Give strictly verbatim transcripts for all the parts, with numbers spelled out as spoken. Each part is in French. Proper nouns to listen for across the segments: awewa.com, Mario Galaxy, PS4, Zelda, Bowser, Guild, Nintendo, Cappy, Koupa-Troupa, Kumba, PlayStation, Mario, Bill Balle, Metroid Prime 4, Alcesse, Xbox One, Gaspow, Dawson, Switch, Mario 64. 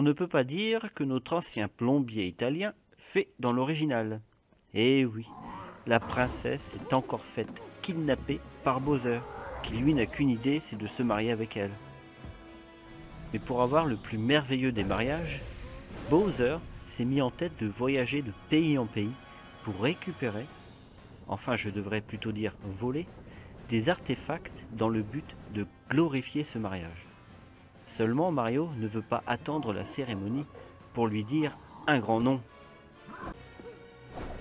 on ne peut pas dire que notre ancien plombier italien fait dans l'original. Eh oui, la princesse est encore faite kidnappée par Bowser, qui lui n'a qu'une idée, c'est de se marier avec elle. Mais pour avoir le plus merveilleux des mariages, Bowser s'est mis en tête de voyager de pays en pays pour récupérer, enfin je devrais plutôt dire voler, des artefacts dans le but de glorifier ce mariage. Seulement Mario ne veut pas attendre la cérémonie pour lui dire un grand nom.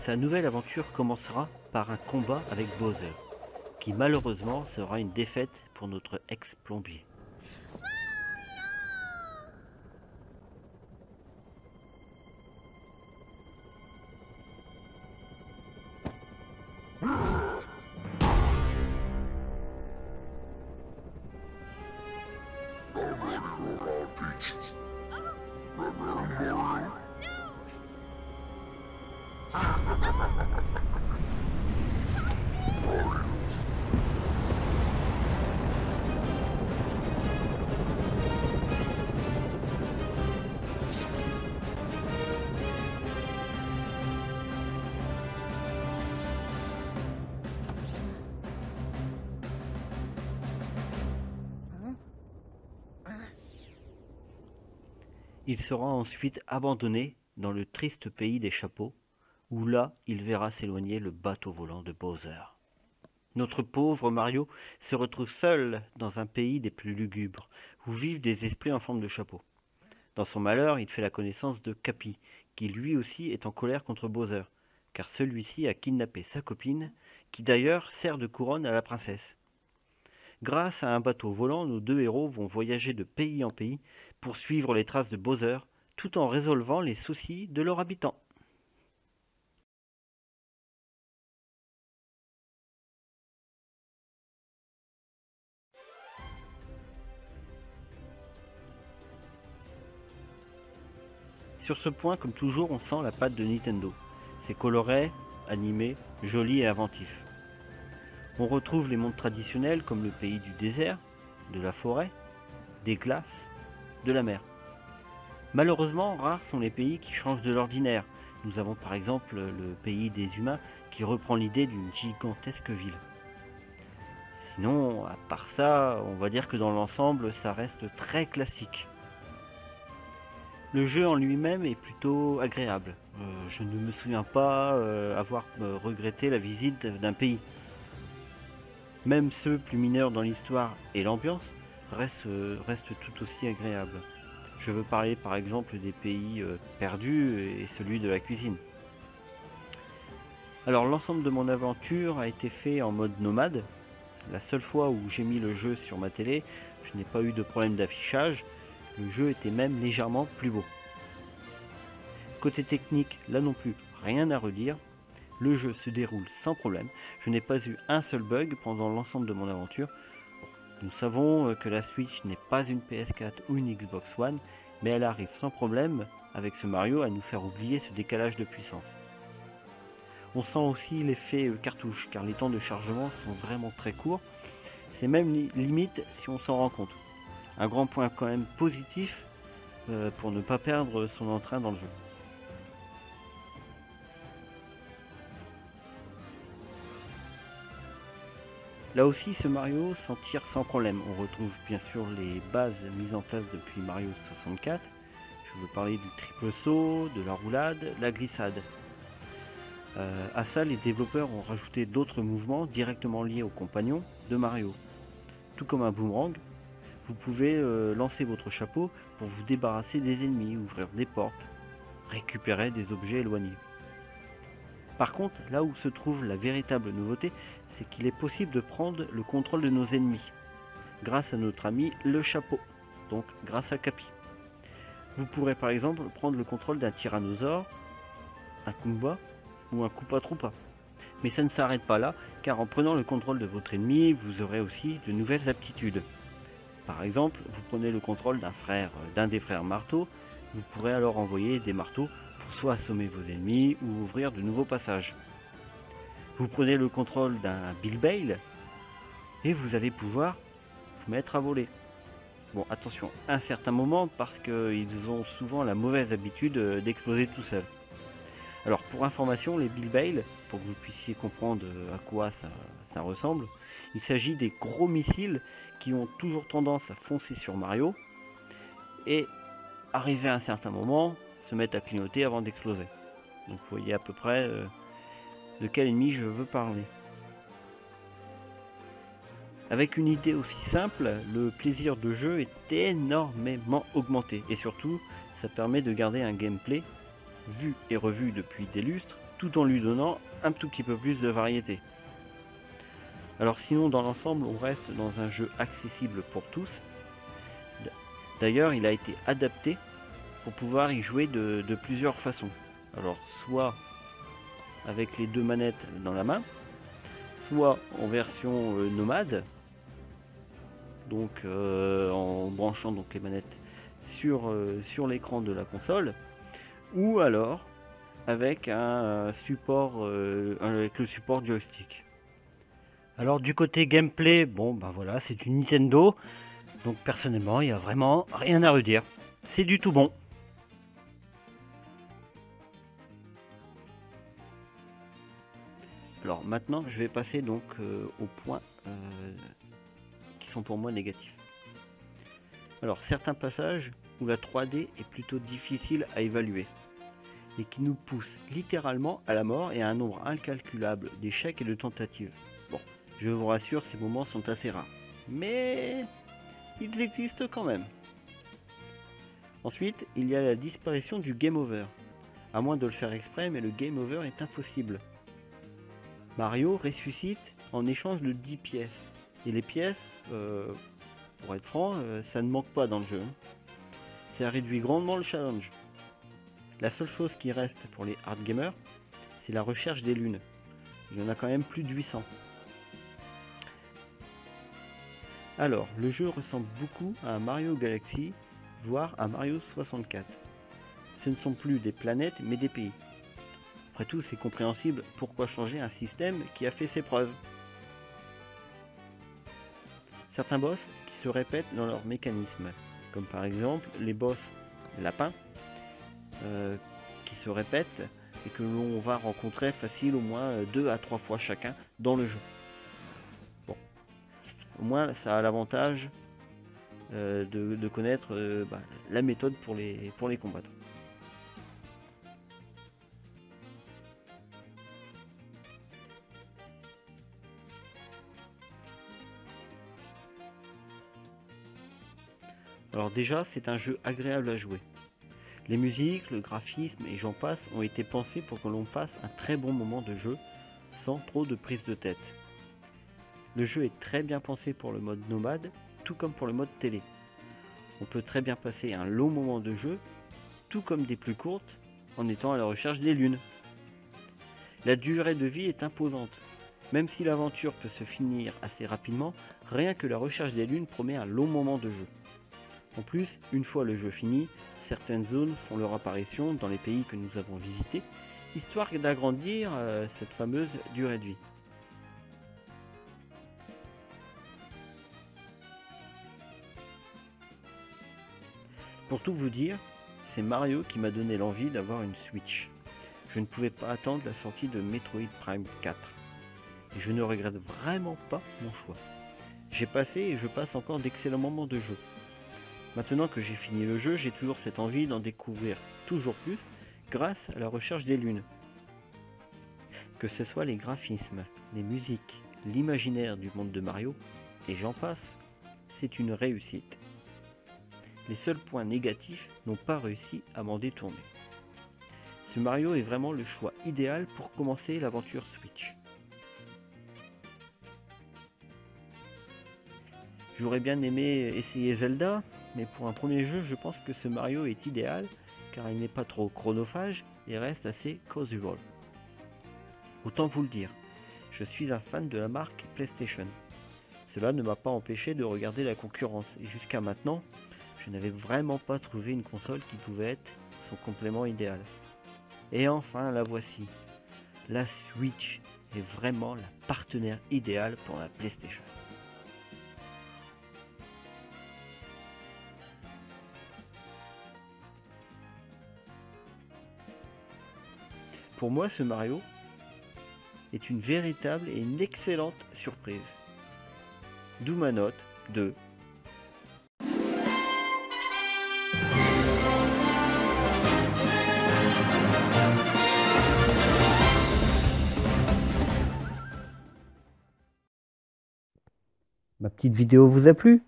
Sa nouvelle aventure commencera par un combat avec Bowser, qui malheureusement sera une défaite pour notre ex-plombier. Il sera ensuite abandonné dans le triste pays des chapeaux, où là, il verra s'éloigner le bateau volant de Bowser. Notre pauvre Mario se retrouve seul dans un pays des plus lugubres, où vivent des esprits en forme de chapeau. Dans son malheur, il fait la connaissance de Cappy, qui lui aussi est en colère contre Bowser, car celui-ci a kidnappé sa copine, qui d'ailleurs sert de couronne à la princesse. Grâce à un bateau volant, nos deux héros vont voyager de pays en pays pour suivre les traces de Bowser, tout en résolvant les soucis de leurs habitants. Sur ce point, comme toujours, on sent la patte de Nintendo. C'est coloré, animé, joli et inventif. On retrouve les mondes traditionnels comme le pays du désert, de la forêt, des glaces, de la mer. Malheureusement, rares sont les pays qui changent de l'ordinaire. Nous avons par exemple le pays des humains qui reprend l'idée d'une gigantesque ville. Sinon, à part ça, on va dire que dans l'ensemble, ça reste très classique. Le jeu en lui-même est plutôt agréable. Euh, je ne me souviens pas euh, avoir regretté la visite d'un pays. Même ceux plus mineurs dans l'histoire et l'ambiance restent, restent tout aussi agréables. Je veux parler par exemple des pays perdus et celui de la cuisine. Alors l'ensemble de mon aventure a été fait en mode nomade. La seule fois où j'ai mis le jeu sur ma télé, je n'ai pas eu de problème d'affichage. Le jeu était même légèrement plus beau. Côté technique, là non plus, rien à redire. Le jeu se déroule sans problème, je n'ai pas eu un seul bug pendant l'ensemble de mon aventure. Nous savons que la Switch n'est pas une P S quatre ou une Xbox One, mais elle arrive sans problème avec ce Mario à nous faire oublier ce décalage de puissance. On sent aussi l'effet cartouche, car les temps de chargement sont vraiment très courts, c'est même limite si on s'en rend compte. Un grand point quand même positif pour ne pas perdre son entrain dans le jeu. Là aussi, ce Mario s'en tire sans problème. On retrouve bien sûr les bases mises en place depuis Mario soixante-quatre. Je veux parler du triple saut, de la roulade, la glissade. Euh, à ça, les développeurs ont rajouté d'autres mouvements directement liés aux compagnons de Mario. Tout comme un boomerang, vous pouvez euh, lancer votre chapeau pour vous débarrasser des ennemis, ouvrir des portes, récupérer des objets éloignés. Par contre, là où se trouve la véritable nouveauté, c'est qu'il est possible de prendre le contrôle de nos ennemis, grâce à notre ami le chapeau, donc grâce à Cappy. Vous pourrez par exemple prendre le contrôle d'un tyrannosaure, un Kumba ou un Koupa-Troupa. Mais ça ne s'arrête pas là, car en prenant le contrôle de votre ennemi, vous aurez aussi de nouvelles aptitudes. Par exemple, vous prenez le contrôle d'un frère, d'un des frères marteaux, vous pourrez alors envoyer des marteaux pour soit assommer vos ennemis ou ouvrir de nouveaux passages. Vous prenez le contrôle d'un Bill Balle et vous allez pouvoir vous mettre à voler. Bon, attention, à un certain moment, parce qu'ils ont souvent la mauvaise habitude d'exploser tout seul. Alors, pour information, les Bill Balle, pour que vous puissiez comprendre à quoi ça, ça ressemble, il s'agit des gros missiles qui ont toujours tendance à foncer sur Mario et, arrivé à un certain moment, se mettre à clignoter avant d'exploser. Donc, vous voyez à peu près euh, de quel ennemi je veux parler. Avec une idée aussi simple, le plaisir de jeu est énormément augmenté et surtout, ça permet de garder un gameplay vu et revu depuis des lustres, tout en lui donnant un tout petit peu plus de variété. Alors sinon, dans l'ensemble, on reste dans un jeu accessible pour tous. D'ailleurs, il a été adapté pour pouvoir y jouer de, de plusieurs façons. Alors, soit avec les deux manettes dans la main, soit en version euh, nomade, donc euh, en branchant donc les manettes sur, euh, sur l'écran de la console, ou alors avec un support euh, avec le support joystick. Alors du côté gameplay, bon ben voilà, c'est une Nintendo, donc personnellement il n'y a vraiment rien à redire, c'est du tout bon. Alors maintenant je vais passer donc euh, aux points euh, qui sont pour moi négatifs. Alors certains passages où la trois D est plutôt difficile à évaluer et qui nous pousse littéralement à la mort et à un nombre incalculable d'échecs et de tentatives. Bon, je vous rassure, ces moments sont assez rares, mais ils existent quand même. Ensuite, il y a la disparition du game over. À moins de le faire exprès, mais le game over est impossible. Mario ressuscite en échange de dix pièces. Et les pièces, euh, pour être franc, euh, ça ne manque pas dans le jeu. Ça réduit grandement le challenge. La seule chose qui reste pour les hard gamers, c'est la recherche des lunes. Il y en a quand même plus de huit cents. Alors, le jeu ressemble beaucoup à un Mario Galaxy, voire à Mario soixante-quatre. Ce ne sont plus des planètes, mais des pays. Après tout, c'est compréhensible, pourquoi changer un système qui a fait ses preuves? Certains boss qui se répètent dans leur mécanisme, comme par exemple les boss lapins, Euh, qui se répètent et que l'on va rencontrer facile au moins deux à trois fois chacun dans le jeu. Bon, au moins ça a l'avantage euh, de, de connaître euh, bah, la méthode pour les, pour les combattre. Alors déjà, c'est un jeu agréable à jouer. Les musiques, le graphisme et j'en passe ont été pensés pour que l'on passe un très bon moment de jeu sans trop de prise de tête. Le jeu est très bien pensé pour le mode nomade, tout comme pour le mode télé. On peut très bien passer un long moment de jeu, tout comme des plus courtes, en étant à la recherche des lunes. La durée de vie est imposante. Même si l'aventure peut se finir assez rapidement, rien que la recherche des lunes promet un long moment de jeu. En plus, une fois le jeu fini, certaines zones font leur apparition dans les pays que nous avons visités, histoire d'agrandir euh, cette fameuse durée de vie. Pour tout vous dire, c'est Mario qui m'a donné l'envie d'avoir une Switch. Je ne pouvais pas attendre la sortie de Metroid Prime quatre. Et je ne regrette vraiment pas mon choix. J'ai passé et je passe encore d'excellents moments de jeu. Maintenant que j'ai fini le jeu, j'ai toujours cette envie d'en découvrir toujours plus grâce à la recherche des lunes. Que ce soit les graphismes, les musiques, l'imaginaire du monde de Mario, et j'en passe, c'est une réussite. Les seuls points négatifs n'ont pas réussi à m'en détourner. Ce Mario est vraiment le choix idéal pour commencer l'aventure Switch. J'aurais bien aimé essayer Zelda, mais pour un premier jeu, je pense que ce Mario est idéal car il n'est pas trop chronophage et reste assez casual. Autant vous le dire, je suis un fan de la marque PlayStation. Cela ne m'a pas empêché de regarder la concurrence et jusqu'à maintenant, je n'avais vraiment pas trouvé une console qui pouvait être son complément idéal. Et enfin la voici. La Switch est vraiment la partenaire idéale pour la PlayStation. Pour moi, ce Mario est une véritable et une excellente surprise. D'où ma note de Ma petite vidéo vous a plu?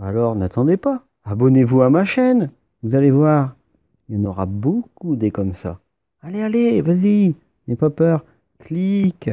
Alors n'attendez pas, abonnez-vous à ma chaîne, vous allez voir, il y en aura beaucoup des comme ça. Allez, allez, vas-y, n'aie pas peur, clique.